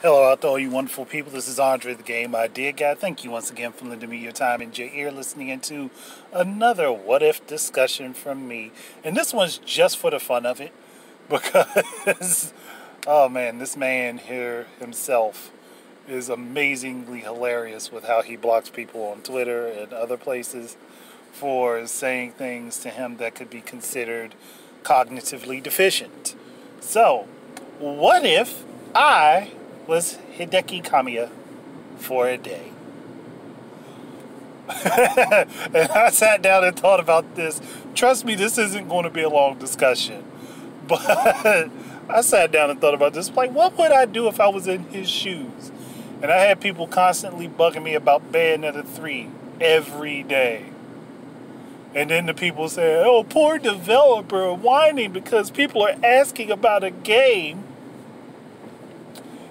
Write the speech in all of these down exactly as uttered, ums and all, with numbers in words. Hello out to all you wonderful people, this is Andre the Game Idea Guy. Thank you once again for lending me your time and your ear listening into another what if discussion from me. And this one's just for the fun of it because, oh man, this man here himself is amazingly hilarious with how he blocks people on Twitter and other places for saying things to him that could be considered cognitively deficient. So, what if I was Hideki Kamiya for a day? And I sat down and thought about this. Trust me, this isn't going to be a long discussion. But I sat down and thought about this. Like, what would I do if I was in his shoes? And I had people constantly bugging me about Bayonetta three every day. And then the people say, oh, poor developer whining because people are asking about a game.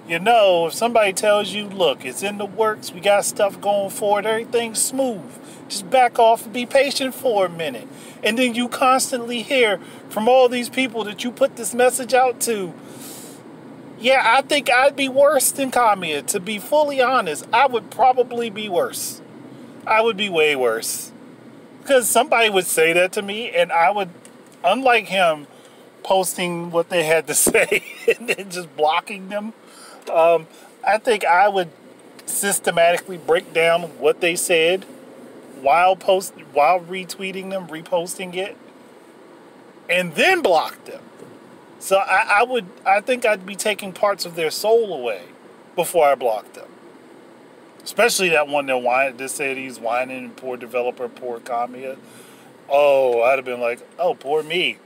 You know, if somebody tells you, look, it's in the works, we got stuff going forward, everything's smooth, just back off and be patient for a minute. And then you constantly hear from all these people that you put this message out to, yeah, I think I'd be worse than Kamiya. To be fully honest, I would probably be worse. I would be way worse. Because somebody would say that to me, and I would, unlike him, posting what they had to say and then just blocking them. Um, I think I would systematically break down what they said while post, while retweeting them, reposting it, and then block them. So I, I would, I think I'd be taking parts of their soul away before I blocked them. Especially that one that whined, that said he's whining, poor developer, poor Kamiya. Oh, I'd have been like, oh, poor me.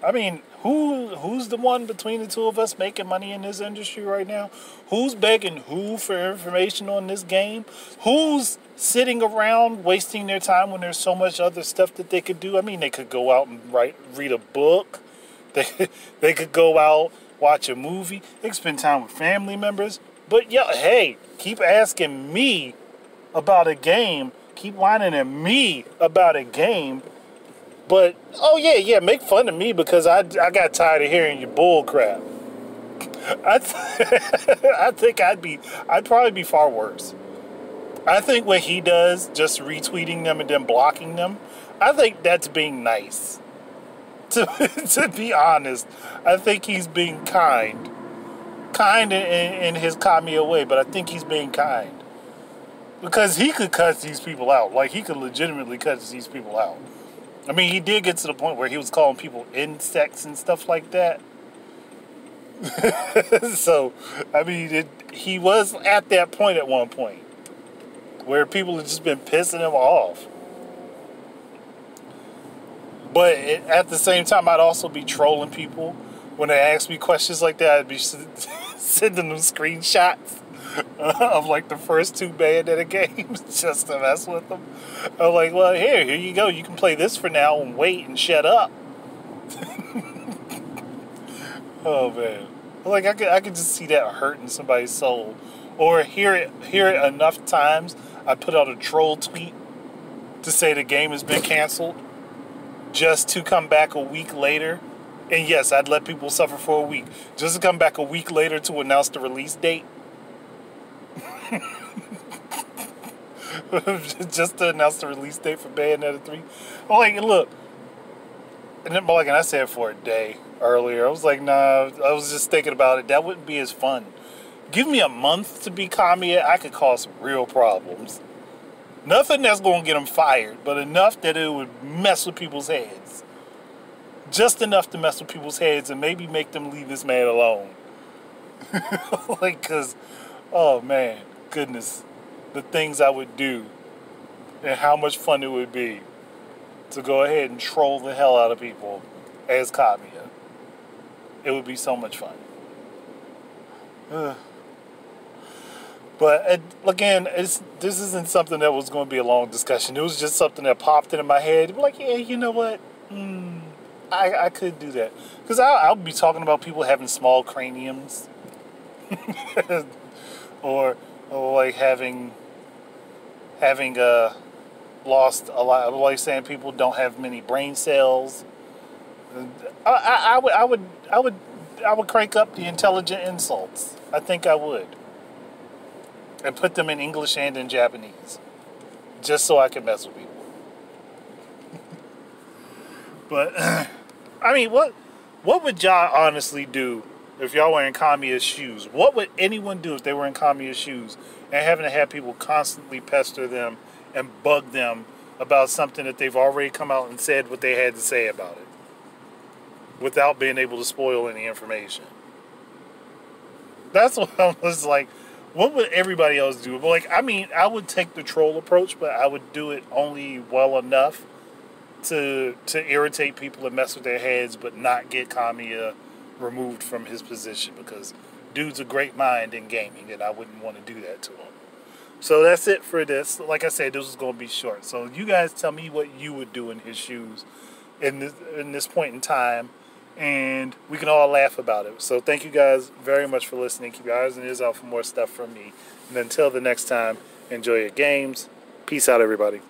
I mean, who who's the one between the two of us making money in this industry right now? Who's begging who for information on this game? Who's sitting around wasting their time when there's so much other stuff that they could do? I mean, they could go out and write, read a book. They, they could go out, watch a movie. They could spend time with family members. But, yeah, hey, keep asking me about a game. Keep whining at me about a game. But, oh, yeah, yeah, make fun of me because I, I got tired of hearing your bull crap. I, th I think I'd be, I'd probably be far worse. I think what he does, just retweeting them and then blocking them, I think that's being nice. To, to be honest, I think he's being kind. Kind in, in, in his Kamiya way, but I think he's being kind. Because he could cuss these people out. Like, he could legitimately cuss these people out. I mean, he did get to the point where he was calling people insects and stuff like that. So, I mean, it, he was at that point at one point where people had just been pissing him off. But it, at the same time, I'd also be trolling people. When they ask me questions like that, I'd be sending them screenshots of like the first two Bayonetta games just to mess with them. I'm like, well, here, here you go. You can play this for now and wait and shut up. Oh man, like I could, I could just see that hurting somebody's soul, or hear it, hear it enough times. I put out a troll tweet to say the game has been canceled, just to come back a week later. And yes, I'd let people suffer for a week, just to come back a week later to announce the release date. Just to announce the release date for Bayonetta three. I'm like, look, and then like, and I said for a day earlier, I was like, nah, I was just thinking about it. That wouldn't be as fun. Give me a month to be Kamiya, I could cause some real problems. Nothing that's going to get him fired, but enough that it would mess with people's heads. Just enough to mess with people's heads and maybe make them leave this man alone. Like, because, oh man, goodness, the things I would do and how much fun it would be to go ahead and troll the hell out of people as Kamiya. It would be so much fun. Ugh. But it, again, it's, this isn't something that was going to be a long discussion. It was just something that popped into my head. Like, yeah, you know what? Mm, I, I could do that. Because I'll be talking about people having small craniums. Or... Or like having, having uh, lost a lot. Like saying people don't have many brain cells. I, I, I would, I would, I would I would crank up the intelligent insults. I think I would. And put them in English and in Japanese. Just so I can mess with people. But, I mean, what what would y'all honestly do if y'all were in Kamiya's shoes? What would anyone do if they were in Kamiya's shoes and having to have people constantly pester them and bug them about something that they've already come out and said what they had to say about it without being able to spoil any information? That's what I was like. What would everybody else do? But like, I mean, I would take the troll approach, but I would do it only well enough to to irritate people and mess with their heads, but not get Kamiya removed from his position, because dude's a great mind in gaming, and I wouldn't want to do that to him. So that's it for this. Like I said, this is going to be short. So you guys tell me what you would do in his shoes in this, in this point in time, and we can all laugh about it. So thank you guys very much for listening. Keep your eyes and ears out for more stuff from me. And until the next time, enjoy your games. Peace out, everybody.